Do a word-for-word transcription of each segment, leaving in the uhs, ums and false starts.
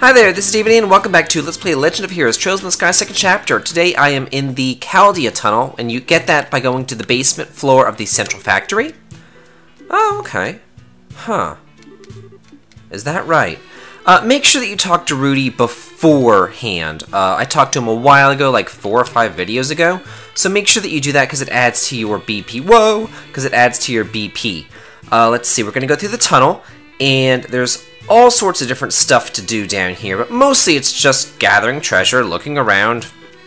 Hi there, this is David and welcome back to Let's Play Legend of Heroes Trails in the Sky second Chapter. Today I am in the Kaldia Tunnel, and you get that by going to the basement floor of the Central Factory. Oh, okay. Huh. Is that right? Uh, make sure that you talk to Rudy beforehand. Uh, I talked to him a while ago, like four or five videos ago, so make sure that you do that because it adds to your B P. Whoa! Because it adds to your B P. Uh, let's see, we're going to go through the tunnel, and there's all sorts of different stuff to do down here, but mostly it's just gathering treasure, looking around,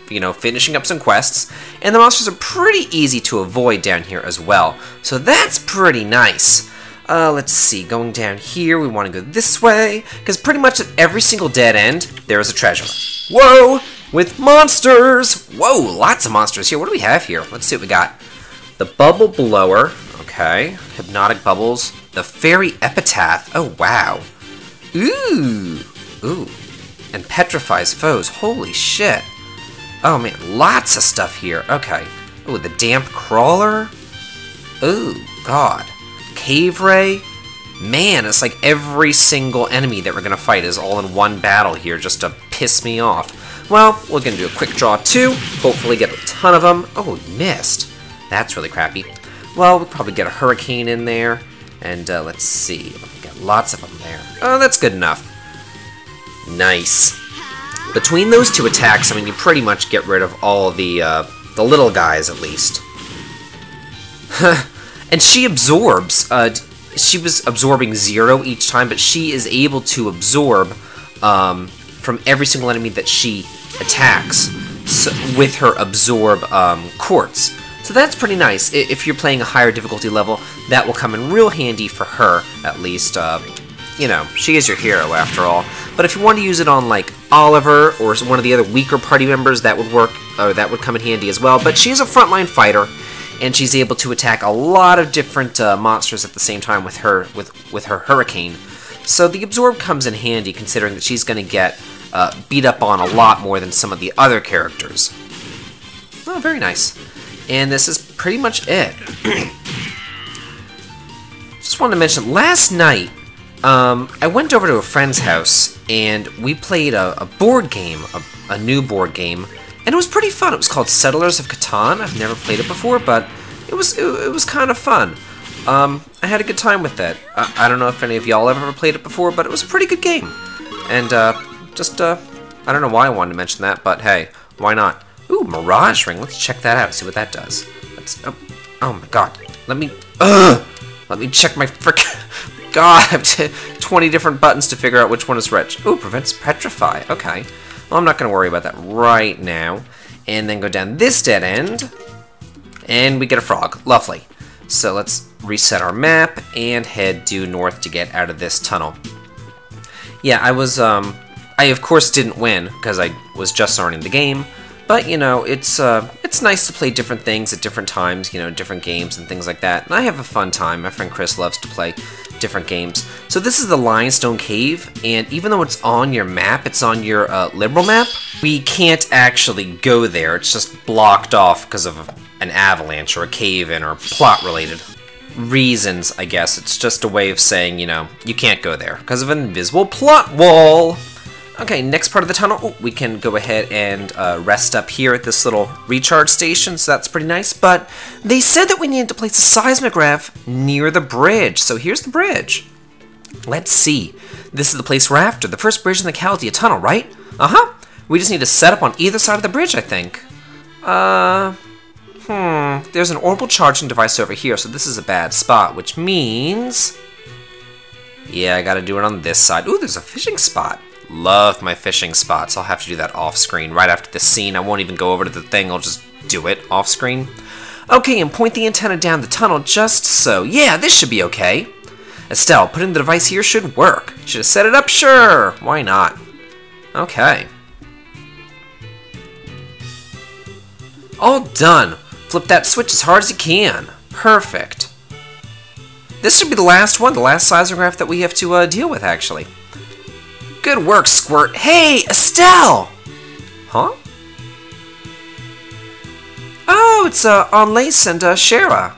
you know, finishing up some quests, and the monsters are pretty easy to avoid down here as well, so that's pretty nice. Uh, let's see, going down here, we want to go this way, because pretty much at every single dead end, there is a treasure. Whoa! With monsters! Whoa, lots of monsters here. What do we have here? Let's see what we got. The Bubble Blower, okay, Hypnotic Bubbles, the Fairy Epitaph, oh wow. Ooh! Ooh. And petrifies foes. Holy shit. Oh man, lots of stuff here. Okay. Ooh, the Damp Crawler. Ooh, god. Cave Ray. Man, it's like every single enemy that we're gonna fight is all in one battle here just to piss me off. Well, we're gonna do a quick draw too. Hopefully get a ton of them. Oh, we missed. That's really crappy. Well, we'll probably get a Hurricane in there. And uh, let's see. Lots of them there. Oh, that's good enough. Nice. Between those two attacks, I mean, you pretty much get rid of all the, uh, the little guys, at least. And she absorbs. Uh, she was absorbing zero each time, but she is able to absorb um, from every single enemy that she attacks so, with her absorb um, quartz. So that's pretty nice. If you're playing a higher difficulty level, that will come in real handy for her, at least. Uh, you know, she is your hero after all. But if you want to use it on, like, Oliver or one of the other weaker party members, that would work, or that would come in handy as well. But she is a frontline fighter, and she's able to attack a lot of different uh, monsters at the same time with her with, with her Hurricane. So the Absorb comes in handy, considering that she's going to get uh, beat up on a lot more than some of the other characters. Oh, very nice. And this is pretty much it. Just wanted to mention, last night, um, I went over to a friend's house, and we played a, a board game, a, a new board game, and it was pretty fun. It was called Settlers of Catan. I've never played it before, but it was it, it was kind of fun. Um, I had a good time with it. I, I don't know if any of y'all have ever played it before, but it was a pretty good game. And uh, just, uh, I don't know why I wanted to mention that, but hey, why not? Ooh, Mirage Ring. Let's check that out. See what that does. Let's. Oh, oh my god. Let me. Ugh! Let me check my frickin'. God, I have twenty different buttons to figure out which one is which. Ooh, prevents petrify. Okay. Well, I'm not gonna worry about that right now. And then go down this dead end. And we get a frog. Lovely. So let's reset our map and head due north to get out of this tunnel. Yeah, I was. um... I, of course, didn't win because I was just learning the game. But, you know, it's uh, it's nice to play different things at different times, you know, different games and things like that. And I have a fun time. My friend Chris loves to play different games. So this is the Lionstone Cave, and even though it's on your map, it's on your uh, liberal map, we can't actually go there. It's just blocked off because of an avalanche or a cave-in or plot-related reasons, I guess. It's just a way of saying, you know, you can't go there because of an invisible plot wall. Okay, next part of the tunnel, oh, we can go ahead and uh, rest up here at this little recharge station, so that's pretty nice, but they said that we needed to place a seismograph near the bridge, so here's the bridge. Let's see. This is the place we're after, the first bridge in the Kaldia Tunnel, right? Uh-huh. We just need to set up on either side of the bridge, I think. Uh, hmm, there's an orbital charging device over here, so this is a bad spot, which means... Yeah, I gotta do it on this side. Ooh, there's a fishing spot. Love my fishing spots. I'll have to do that off screen right after this scene. I won't even go over to the thing. I'll just do it off screen. Okay, and point the antenna down the tunnel just so. Yeah, this should be okay. Estelle, putting the device here should work. Should have set it up? Sure. Why not? Okay. All done. Flip that switch as hard as you can. Perfect. This should be the last one, the last seismograph that we have to uh, deal with, actually. Good work, Squirt. Hey, Estelle! Huh? Oh, it's uh, on Lace and uh, Shara.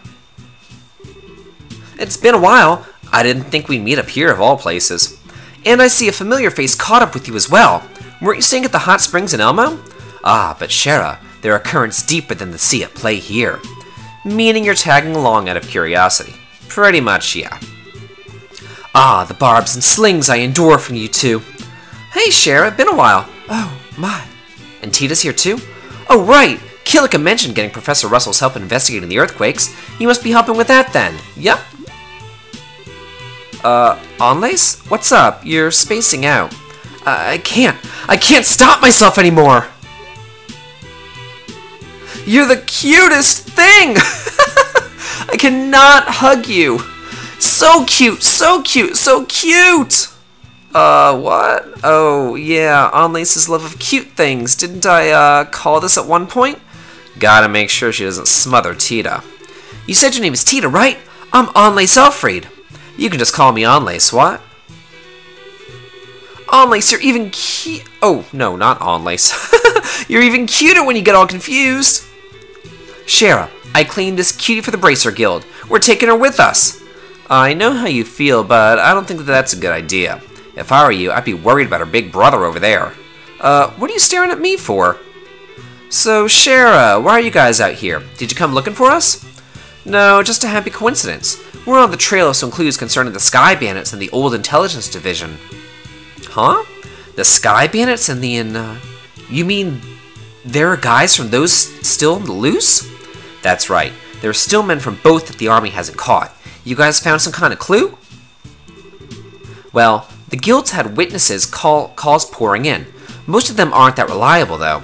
It's been a while. I didn't think we'd meet up here of all places. And I see a familiar face caught up with you as well. Weren't you staying at the hot springs in Elmo? Ah, but Shara, there are currents deeper than the sea at play here. Meaning you're tagging along out of curiosity. Pretty much, yeah. Ah, the barbs and slings I endure from you two. Hey, Shara, been a while. Oh, my. And Tita's here too? Oh, right! Killika mentioned getting Professor Russell's help in investigating the earthquakes. You must be helping with that, then. Yep. Uh, Onlace? What's up? You're spacing out. Uh, I can't. I can't stop myself anymore! You're the cutest thing! I cannot hug you! So cute! So cute! So cute! Uh, what? Oh, yeah, Onlace's love of cute things. Didn't I, uh, call this at one point? Gotta make sure she doesn't smother Tita. You said your name is Tita, right? I'm Onlace Elfried. You can just call me Onlace, what? Onlace, you're even cute. Oh, no, not Onlace. You're even cuter when you get all confused. Shara, I cleaned this cutie for the Bracer Guild. We're taking her with us. I know how you feel, but I don't think that that's a good idea. If I were you, I'd be worried about her big brother over there. Uh, what are you staring at me for? So, Shara, why are you guys out here? Did you come looking for us? No, just a happy coincidence. We're on the trail of some clues concerning the Sky Bandits and the old Intelligence Division. Huh? The Sky Bandits and the, in, uh... You mean there are guys from those still on the loose? That's right. There are still men from both that the army hasn't caught. You guys found some kind of clue? Well... The guilds had witnesses call, calls pouring in. Most of them aren't that reliable, though.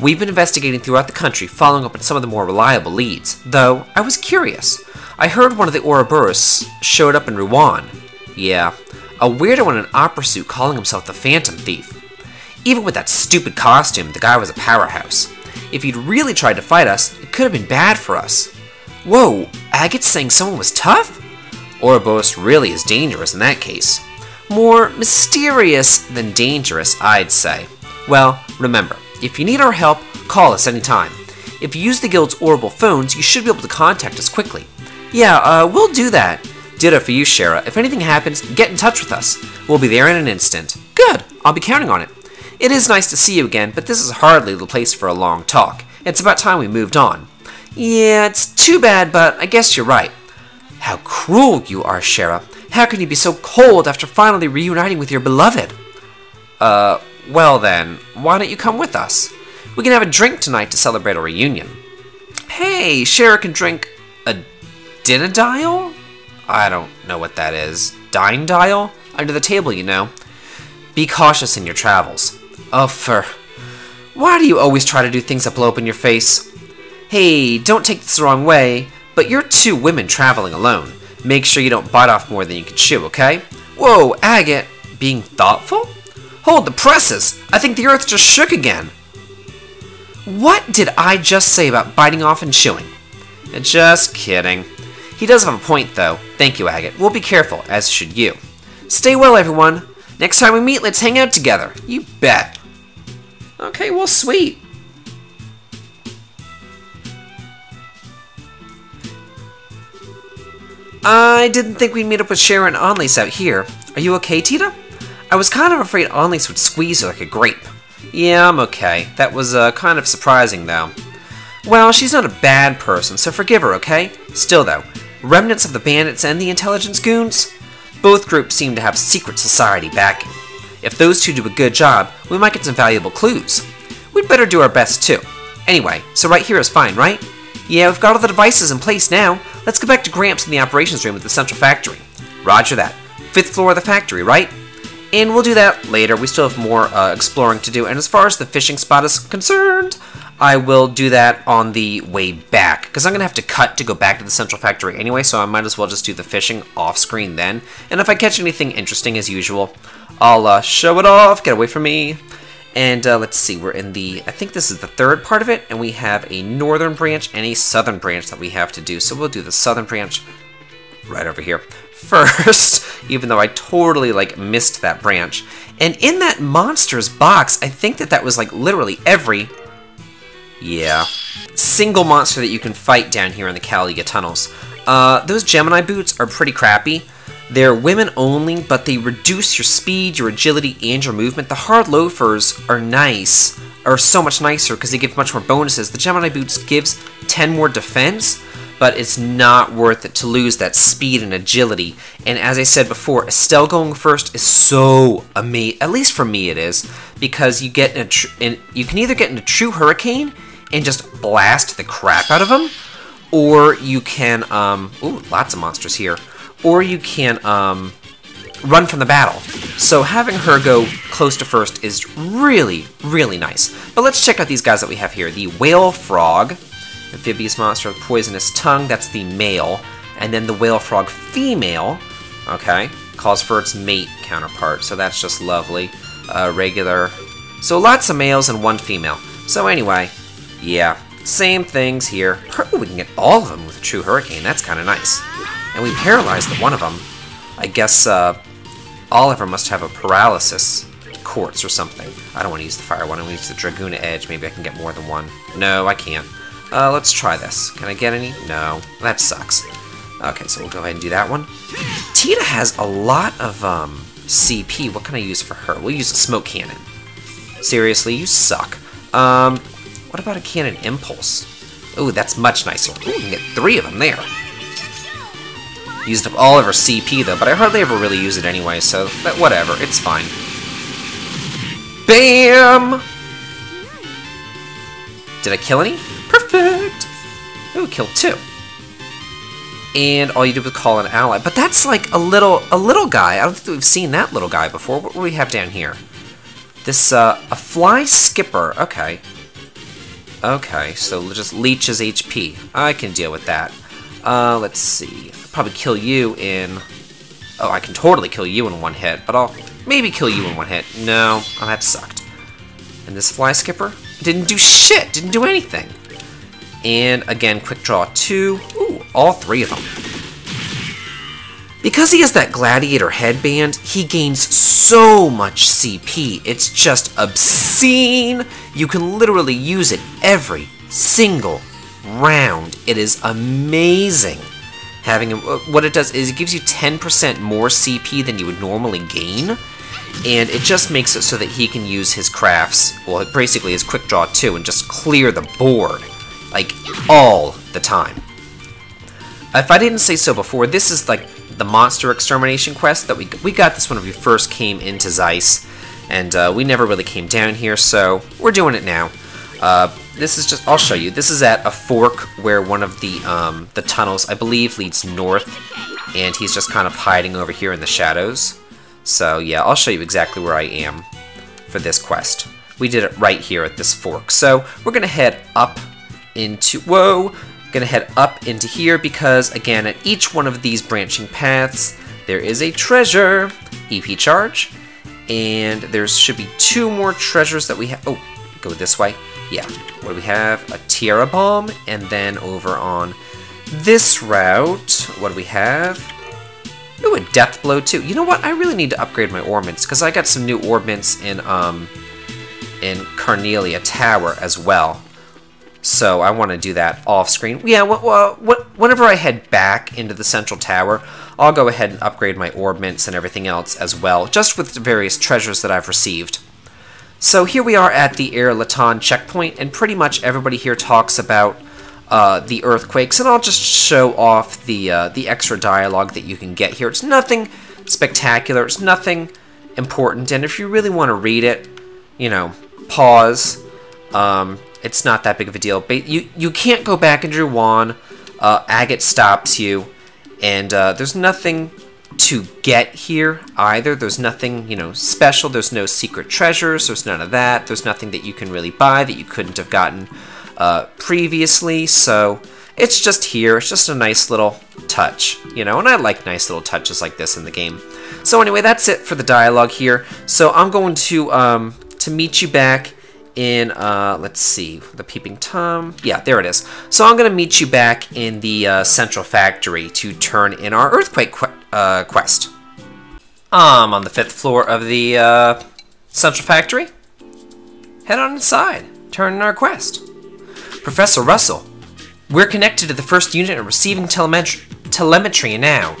We've been investigating throughout the country, following up on some of the more reliable leads. Though, I was curious. I heard one of the Ouroboros showed up in Rouen. Yeah, a weirdo in an opera suit calling himself the Phantom Thief. Even with that stupid costume, the guy was a powerhouse. If he'd really tried to fight us, it could have been bad for us. Whoa, Agate's saying someone was tough? Ouroboros really is dangerous in that case. More mysterious than dangerous, I'd say. Well, remember, if you need our help, call us anytime. If you use the guild's orbital phones, you should be able to contact us quickly. Yeah, uh, we'll do that. Ditto for you, Shara. If anything happens, get in touch with us. We'll be there in an instant. Good, I'll be counting on it. It is nice to see you again, but this is hardly the place for a long talk. It's about time we moved on. Yeah, it's too bad, but I guess you're right. How cruel you are, Shara. How can you be so cold after finally reuniting with your beloved? Uh, well then, why don't you come with us? We can have a drink tonight to celebrate our reunion. Hey, Shara can drink a dinadial? I don't know what that is. Dine dial? Under the table, you know. Be cautious in your travels. Oh, for... Why do you always try to do things that blow up in your face? Hey, don't take this the wrong way, but you're two women traveling alone. Make sure you don't bite off more than you can chew, okay? Whoa, Agate, being thoughtful? Hold the presses! I think the earth just shook again! What did I just say about biting off and chewing? Just kidding. He does have a point, though. Thank you, Agate. We'll be careful, as should you. Stay well, everyone. Next time we meet, let's hang out together. You bet. Okay, well, sweet. I didn't think we'd meet up with Shara and Onlace out here. Are you okay, Tita? I was kind of afraid Onlace would squeeze her like a grape. Yeah, I'm okay. That was uh, kind of surprising, though. Well, she's not a bad person, so forgive her, okay? Still, though, remnants of the bandits and the intelligence goons? Both groups seem to have secret society backing. If those two do a good job, we might get some valuable clues. We'd better do our best, too. Anyway, so right here is fine, right? Yeah, we've got all the devices in place now. Let's go back to Gramps in the operations room at the Central Factory. Roger that. Fifth floor of the factory, right? And we'll do that later. We still have more uh, exploring to do. And as far as the fishing spot is concerned, I will do that on the way back. Because I'm going to have to cut to go back to the Central Factory anyway, so I might as well just do the fishing off screen then. And if I catch anything interesting as usual, I'll uh, show it off. Get away from me. And uh, let's see, we're in the, I think this is the third part of it, and we have a northern branch and a southern branch that we have to do. So we'll do the southern branch right over here first, even though I totally, like, missed that branch. And in that monster's box, I think that that was, like, literally every, yeah, single monster that you can fight down here in the Kaldia Tunnels. Uh, those Gemini boots are pretty crappy. They're women only, but they reduce your speed, your agility, and your movement. The hard loafers are nice, are so much nicer because they give much more bonuses. The Gemini Boots gives ten more defense, but it's not worth it to lose that speed and agility. And as I said before, Estelle going first is so amazing, at least for me it is, because you get in a tr in, you can either get in a true hurricane and just blast the crap out of them, or you can, um, ooh, lots of monsters here. Or you can um, run from the battle. So having her go close to first is really, really nice. But let's check out these guys that we have here. The Whale Frog, amphibious monster with poisonous tongue, that's the male. And then the Whale Frog female, okay, calls for its mate counterpart. So that's just lovely. Uh, regular. So lots of males and one female. So anyway, yeah, same things here. Ooh, we can get all of them with a true hurricane. That's kind of nice. And we paralyzed one of them. I guess uh, Oliver must have a paralysis quartz or something. I don't want to use the fire one. I want to use the Dragoona Edge. Maybe I can get more than one. No, I can't. Uh, let's try this. Can I get any? No. That sucks. Okay, so we'll go ahead and do that one. Tita has a lot of um, C P. What can I use for her? We'll use a smoke cannon. Seriously, you suck. Um, what about a cannon impulse? Ooh, that's much nicer. Ooh, we can get three of them there. Used up all of her C P though, but I hardly ever really use it anyway, so that, whatever, it's fine. BAM! Did I kill any? Perfect! Ooh, killed two. And all you do was call an ally, but that's like a little a little guy. I don't think we've seen that little guy before. What do we have down here? This, uh, a fly skipper, okay. Okay, so just leeches H P. I can deal with that. Uh, let's see. I'll probably kill you in... Oh, I can totally kill you in one hit, but I'll maybe kill you in one hit. No. Oh, that sucked. And this fly skipper didn't do shit. Didn't do anything. And, again, quick draw two. Ooh, all three of them. Because he has that gladiator headband, he gains so much C P. It's just obscene. You can literally use it every single round. It is amazing having him. What it does is it gives you ten percent more C P than you would normally gain, and it just makes it so that he can use his crafts, well, basically his quick draw two, and just clear the board like all the time. If I didn't say so before, this is like the monster extermination quest that we we got this when we first came into Zeiss, and uh, we never really came down here, so we're doing it now. Uh, this is just, I'll show you, this is at a fork where one of the, um, the tunnels, I believe, leads north, and he's just kind of hiding over here in the shadows. So, yeah, I'll show you exactly where I am for this quest. We did it right here at this fork. So, we're gonna head up into, whoa, gonna head up into here because, again, at each one of these branching paths, there is a treasure, E P charge, and there should be two more treasures that we have, oh, go this way. Yeah, what do we have? A Tiara Bomb, and then over on this route, what do we have? Ooh, a Death Blow too. You know what? I really need to upgrade my orbments, because I got some new orbments in, um, in Carnelia Tower as well. So I want to do that off-screen. Yeah, well, well, whenever I head back into the Central Tower, I'll go ahead and upgrade my orbments and everything else as well, just with the various treasures that I've received. So here we are at the Air Latan checkpoint, and pretty much everybody here talks about uh, the earthquakes, and I'll just show off the uh, the extra dialogue that you can get here. It's nothing spectacular, it's nothing important, and if you really want to read it, you know, pause. Um, it's not that big of a deal. But you, you can't go back into your wand. Uh, Agate stops you, and uh, there's nothing to get here either. There's nothing, you know, special. There's no secret treasures. There's none of that. There's nothing that you can really buy that you couldn't have gotten uh, previously. So it's just here. It's just a nice little touch, you know, and I like nice little touches like this in the game. So anyway, that's it for the dialogue here. So I'm going to um, to meet you back in, uh, let's see, the Peeping Tom. Yeah, there it is. So I'm going to meet you back in the uh, Central Factory to turn in our earthquake quest. Uh, quest. I'm on the fifth floor of the uh, Central Factory. Head on inside. Turn in our quest. Professor Russell, we're connected to the first unit and receiving telemetry now.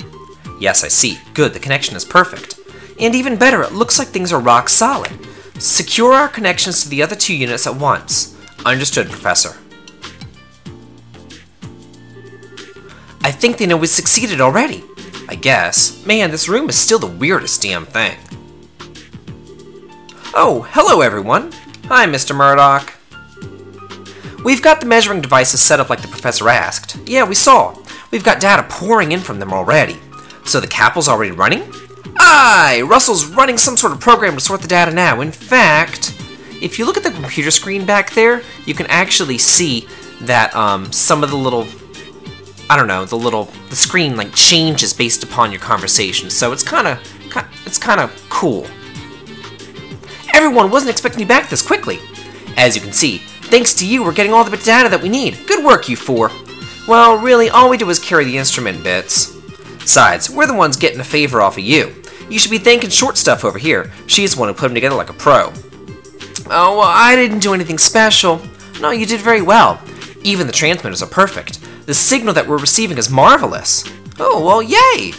Yes, I see. Good, the connection is perfect. And even better, it looks like things are rock solid. Secure our connections to the other two units at once. Understood, Professor. I think they know we succeeded already. I guess. Man, this room is still the weirdest damn thing. Oh, hello everyone. Hi, Mister Murdoch. We've got the measuring devices set up like the Professor asked. Yeah, we saw. We've got data pouring in from them already. So the Capel's already running? Aye! Russell's running some sort of program to sort the data now. In fact, if you look at the computer screen back there, you can actually see that um, some of the little, I don't know, the little, the screen like changes based upon your conversation. So it's kind of, it's kind of cool. Everyone wasn't expecting you back this quickly. As you can see, thanks to you, we're getting all the data that we need. Good work, you four. Well, really, all we do is carry the instrument bits. Besides, we're the ones getting a favor off of you. You should be thanking Short Stuff over here. She's the one who put them together like a pro. Oh, well, I didn't do anything special. No, you did very well. Even the transmitters are perfect. The signal that we're receiving is marvelous. Oh, well, yay!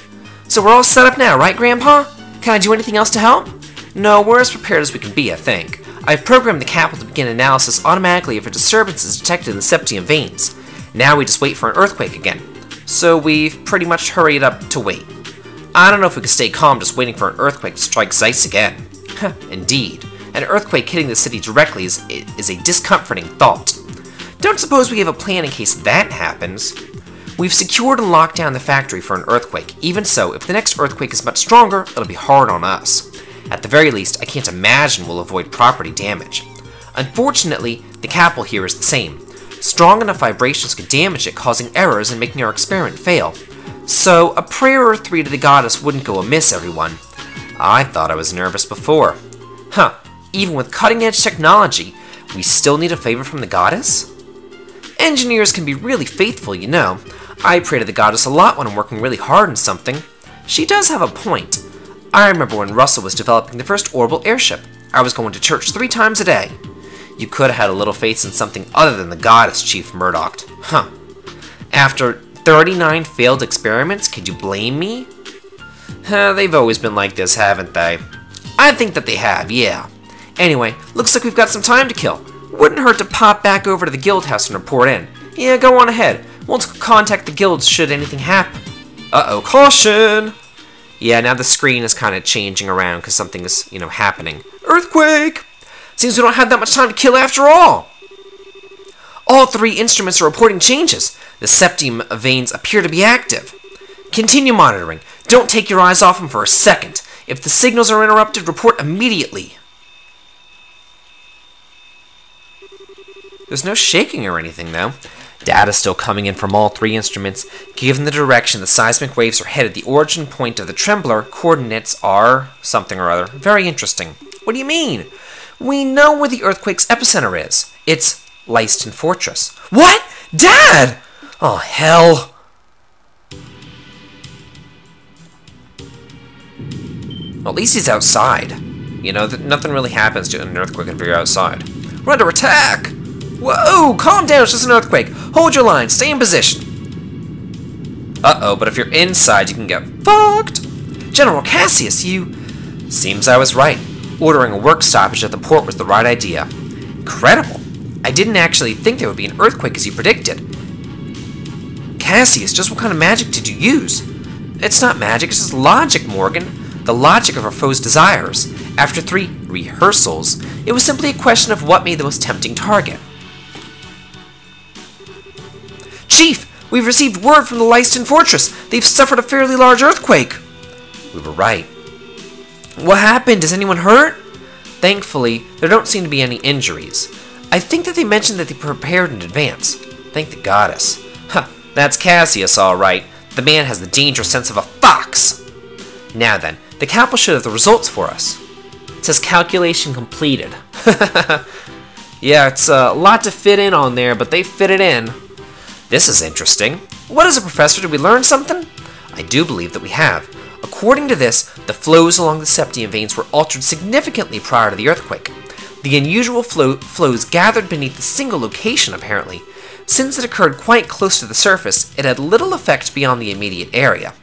So we're all set up now, right, Grandpa? Can I do anything else to help? No, we're as prepared as we can be, I think. I've programmed the Capel to begin analysis automatically if a disturbance is detected in the septium veins. Now we just wait for an earthquake again. So we've pretty much hurried up to wait. I don't know if we could stay calm just waiting for an earthquake to strike Zeiss again. Indeed. An earthquake hitting the city directly is, is a discomforting thought. Don't suppose we have a plan in case that happens. We've secured and locked down the factory for an earthquake. Even so, if the next earthquake is much stronger, it'll be hard on us. At the very least, I can't imagine we'll avoid property damage. Unfortunately, the Capel here is the same. Strong enough vibrations could damage it, causing errors and making our experiment fail. So, a prayer or three to the goddess wouldn't go amiss, everyone. I thought I was nervous before. Huh, even with cutting-edge technology, we still need a favor from the goddess? Engineers can be really faithful, you know. I pray to the goddess a lot when I'm working really hard on something. She does have a point. I remember when Russell was developing the first orbital airship. I was going to church three times a day. You could have had a little faith in something other than the goddess, Chief Murdoch. Huh. After thirty-nine failed experiments, could you blame me? Huh, they've always been like this, haven't they? I think that they have, yeah. Anyway, looks like we've got some time to kill. Wouldn't hurt to pop back over to the guild house and report in. Yeah, go on ahead. We'll contact the guilds should anything happen. Uh-oh, caution! Yeah, now the screen is kind of changing around because something is, you know, happening. Earthquake! Seems we don't have that much time to kill after all! All three instruments are reporting changes. The septium veins appear to be active. Continue monitoring. Don't take your eyes off them for a second. If the signals are interrupted, report immediately. There's no shaking or anything, though. Data still coming in from all three instruments. Given the direction the seismic waves are headed, the origin point of the trembler coordinates are something or other. Very interesting. What do you mean? We know where the earthquake's epicenter is. It's Leiston Fortress. What? Dad! Oh, hell. Well, at least he's outside. You know, th nothing really happens to an earthquake if you're outside. We're under attack! Whoa! Calm down, it's just an earthquake. Hold your line, stay in position. Uh-oh, but if you're inside, you can get fucked. General Cassius, you... Seems I was right. Ordering a work stoppage at the port was the right idea. Incredible. I didn't actually think there would be an earthquake as you predicted. Cassius, just what kind of magic did you use? It's not magic, it's just logic, Morgan. The logic of our foes' desires. After three rehearsals, it was simply a question of what made the most tempting target. Chief, we've received word from the Leiston Fortress. They've suffered a fairly large earthquake. We were right. What happened? Is anyone hurt? Thankfully, there don't seem to be any injuries. I think that they mentioned that they prepared in advance. Thank the goddess. Huh, that's Cassius, all right. The man has the dangerous sense of a fox. Now then, the Capel should have the results for us. It says calculation completed. Yeah, it's a lot to fit in on there, but they fit it in. This is interesting. What is it, Professor? Did we learn something? I do believe that we have. According to this, the flows along the septium veins were altered significantly prior to the earthquake. The unusual flow flows gathered beneath a single location, apparently. Since it occurred quite close to the surface, it had little effect beyond the immediate area.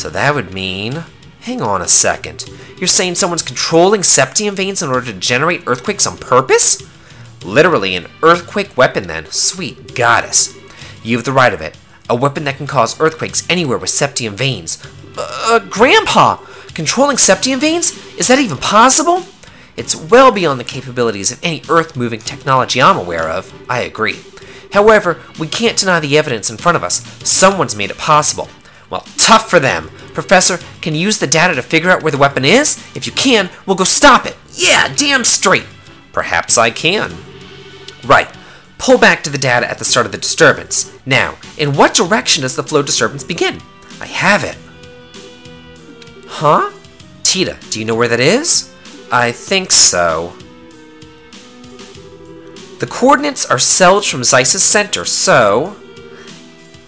So that would mean... Hang on a second. You're saying someone's controlling septium veins in order to generate earthquakes on purpose? Literally an earthquake weapon then. Sweet goddess. You have the right of it. A weapon that can cause earthquakes anywhere with septium veins. Uh, Grandpa! Controlling septium veins? Is that even possible? It's well beyond the capabilities of any earth-moving technology I'm aware of. I agree. However, we can't deny the evidence in front of us. Someone's made it possible. Well, tough for them. Professor, can you use the data to figure out where the weapon is? If you can, we'll go stop it. Yeah, damn straight. Perhaps I can. Right. Pull back to the data at the start of the disturbance. Now, in what direction does the flow disturbance begin? I have it. Huh? Tita, do you know where that is? I think so. The coordinates are Selge from Zeiss's center, so...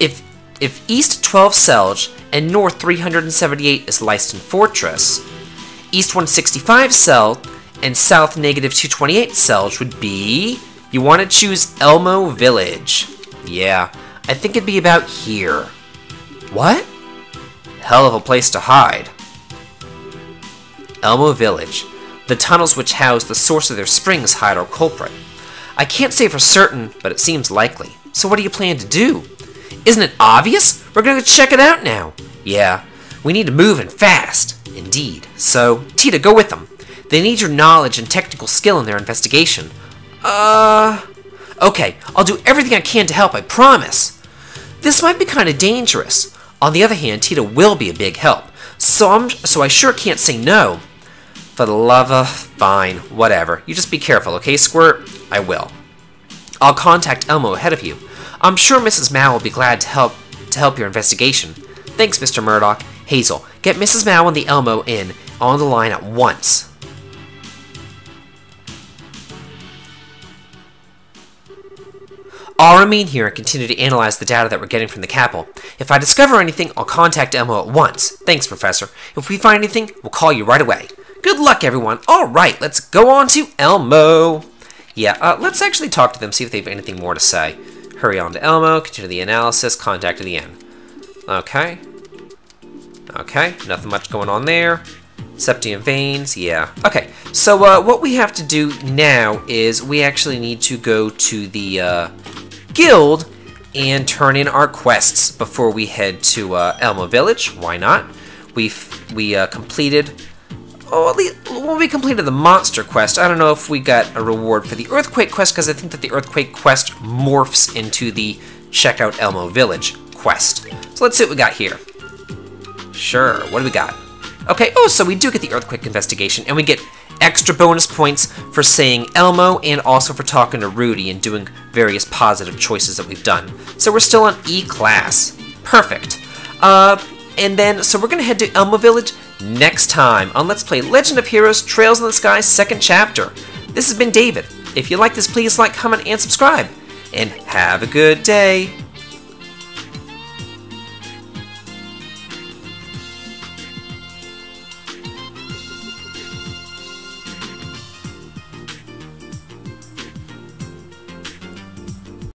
If if east twelve Selge and north three hundred seventy-eight is Leiston Fortress, east one sixty-five Selge and south negative two twenty-eight Selge would be... You want to choose Elmo Village. Yeah, I think it'd be about here. What? Hell of a place to hide. Elmo Village. The tunnels which house the source of their springs hide our culprit. I can't say for certain, but it seems likely. So what do you plan to do? Isn't it obvious? We're going to check it out now. Yeah, we need to move and fast. Indeed. So, Tita, go with them. They need your knowledge and technical skill in their investigation. Uh... Okay, I'll do everything I can to help, I promise. This might be kind of dangerous. On the other hand, Tita will be a big help. So I'm, so I sure can't say no. For the love of... Fine, whatever. You just be careful, okay, Squirt? I will. I'll contact Elmo ahead of you. I'm sure Missus Mao will be glad to help to help your investigation. Thanks, Mister Murdoch. Hazel, get Missus Mao and the Elmo in on the line at once. I'll remain here and continue to analyze the data that we're getting from the Capel. If I discover anything, I'll contact Elmo at once. Thanks, Professor. If we find anything, we'll call you right away. Good luck, everyone. All right, let's go on to Elmo. Yeah, uh, let's actually talk to them, see if they have anything more to say. Hurry on to Elmo, continue the analysis, contact at the end. Okay. Okay, nothing much going on there. Septium veins, yeah. Okay, so uh, what we have to do now is we actually need to go to the... Uh, guild and turn in our quests before we head to uh, Elmo Village. Why not? We've, we uh, completed... Oh, at least, well, we completed the monster quest. I don't know if we got a reward for the earthquake quest because I think that the earthquake quest morphs into the check out Elmo Village quest. So let's see what we got here. Sure, what do we got? Okay, oh, so we do get the earthquake investigation and we get extra bonus points for saying Elmo and also for talking to Rudy and doing various positive choices that we've done. So we're still on E-Class. Perfect. Uh, and then, so we're going to head to Elmo Village next time on Let's Play Legend of Heroes Trails in the Sky second Chapter. This has been David. If you like this, please like, comment, and subscribe. And have a good day.